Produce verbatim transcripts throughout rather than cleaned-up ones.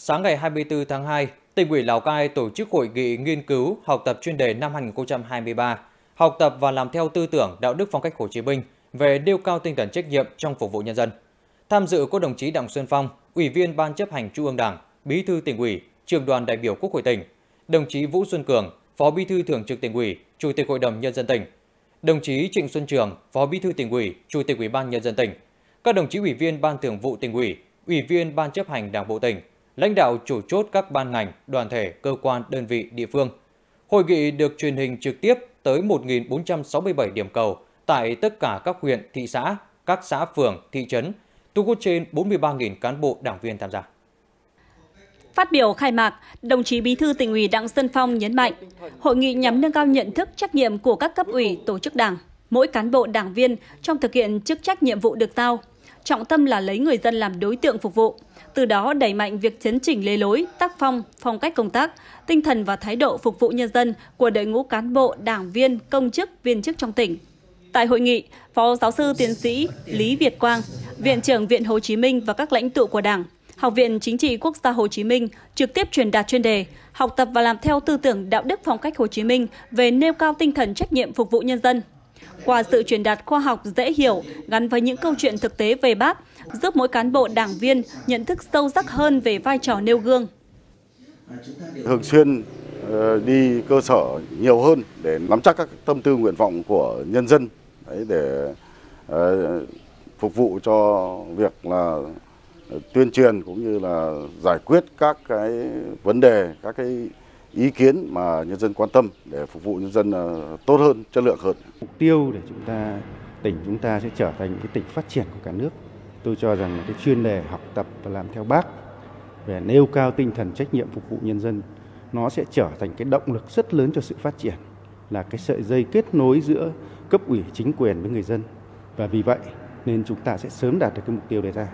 Sáng ngày hai mươi tư tháng hai, Tỉnh ủy Lào Cai tổ chức hội nghị nghiên cứu học tập chuyên đề năm hai nghìn không trăm hai mươi ba, học tập và làm theo tư tưởng đạo đức phong cách Hồ Chí Minh về nêu cao tinh thần trách nhiệm trong phục vụ nhân dân. Tham dự có đồng chí Đặng Xuân Phong, Ủy viên Ban chấp hành Trung ương Đảng, Bí thư Tỉnh ủy, Trưởng đoàn đại biểu Quốc hội tỉnh, đồng chí Vũ Xuân Cường, Phó Bí thư Thường trực Tỉnh ủy, Chủ tịch Hội đồng Nhân dân tỉnh, đồng chí Trịnh Xuân Trường, Phó Bí thư Tỉnh ủy, Chủ tịch Ủy ban Nhân dân tỉnh, các đồng chí ủy viên Ban Thường vụ Tỉnh ủy, ủy viên Ban chấp hành Đảng bộ tỉnh, lãnh đạo chủ chốt các ban ngành, đoàn thể, cơ quan, đơn vị, địa phương. Hội nghị được truyền hình trực tiếp tới một nghìn bốn trăm sáu mươi bảy điểm cầu tại tất cả các huyện, thị xã, các xã phường, thị trấn, thu hút trên bốn mươi ba nghìn cán bộ đảng viên tham gia. Phát biểu khai mạc, đồng chí Bí thư Tỉnh ủy Đặng Xuân Phong nhấn mạnh, hội nghị nhằm nâng cao nhận thức trách nhiệm của các cấp ủy, tổ chức đảng, mỗi cán bộ đảng viên trong thực hiện chức trách nhiệm vụ được giao, trọng tâm là lấy người dân làm đối tượng phục vụ, từ đó đẩy mạnh việc chấn chỉnh lề lối, tác phong, phong cách công tác, tinh thần và thái độ phục vụ nhân dân của đội ngũ cán bộ, đảng viên, công chức, viên chức trong tỉnh. Tại hội nghị, Phó Giáo sư Tiến sĩ Lý Việt Quang, Viện trưởng Viện Hồ Chí Minh và các lãnh tụ của Đảng, Học viện Chính trị Quốc gia Hồ Chí Minh trực tiếp truyền đạt chuyên đề, học tập và làm theo tư tưởng đạo đức phong cách Hồ Chí Minh về nêu cao tinh thần trách nhiệm phục vụ nhân dân. Qua sự truyền đạt khoa học dễ hiểu gắn với những câu chuyện thực tế về Bác, giúp mỗi cán bộ đảng viên nhận thức sâu sắc hơn về vai trò nêu gương. Thường xuyên đi cơ sở nhiều hơn để nắm chắc các tâm tư nguyện vọng của nhân dân, để phục vụ cho việc là tuyên truyền cũng như là giải quyết các cái vấn đề, các cái ý kiến mà nhân dân quan tâm để phục vụ nhân dân tốt hơn, chất lượng hơn. Mục tiêu để chúng ta, tỉnh chúng ta sẽ trở thành cái tỉnh phát triển của cả nước. Tôi cho rằng là cái chuyên đề học tập và làm theo Bác về nêu cao tinh thần trách nhiệm phục vụ nhân dân, nó sẽ trở thành cái động lực rất lớn cho sự phát triển, là cái sợi dây kết nối giữa cấp ủy chính quyền với người dân. Và vì vậy nên chúng ta sẽ sớm đạt được cái mục tiêu đề ra.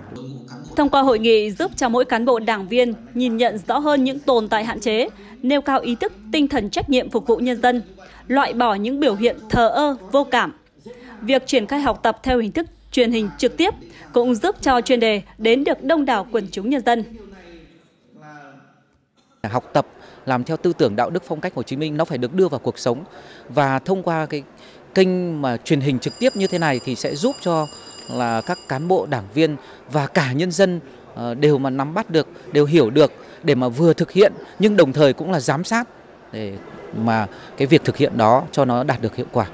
Thông qua hội nghị giúp cho mỗi cán bộ đảng viên nhìn nhận rõ hơn những tồn tại hạn chế, nêu cao ý thức, tinh thần trách nhiệm phục vụ nhân dân, loại bỏ những biểu hiện thờ ơ, vô cảm. Việc triển khai học tập theo hình thức truyền hình trực tiếp cũng giúp cho chuyên đề đến được đông đảo quần chúng nhân dân. Học tập làm theo tư tưởng đạo đức phong cách Hồ Chí Minh nó phải được đưa vào cuộc sống, và thông qua cái kênh mà truyền hình trực tiếp như thế này thì sẽ giúp cho là các cán bộ đảng viên và cả nhân dân đều mà nắm bắt được, đều hiểu được để mà vừa thực hiện nhưng đồng thời cũng là giám sát để mà cái việc thực hiện đó cho nó đạt được hiệu quả.